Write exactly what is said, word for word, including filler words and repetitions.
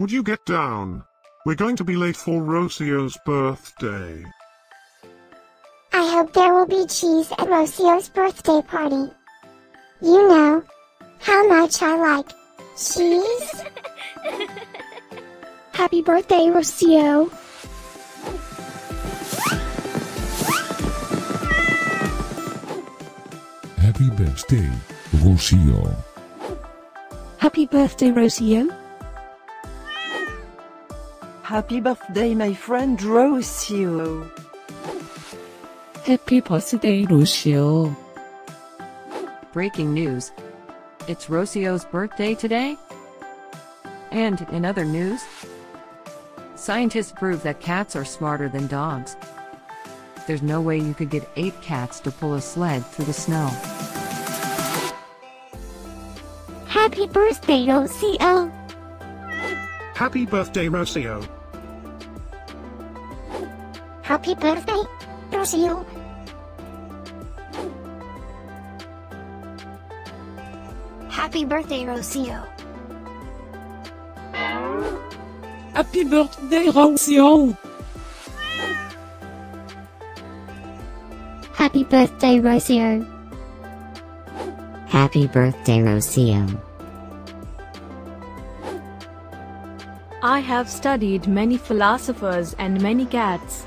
Would you get down? We're going to be late for Rocio's birthday. I hope there will be cheese at Rocio's birthday party. You know how much I like cheese. Happy birthday, Rocío. Happy birthday, Rocío. Happy birthday, Rocío. Happy birthday, my friend Rocío. Happy birthday, Rocío. Breaking news. It's Rocio's birthday today. And in other news, scientists prove that cats are smarter than dogs. There's no way you could get eight cats to pull a sled through the snow. Happy birthday, Rocío. Happy birthday, Rocío. Happy birthday, Rocío. Happy birthday, Rocío. Happy birthday, Rocío. Happy birthday, Rocío. Happy birthday, Rocío. I have studied many philosophers and many cats.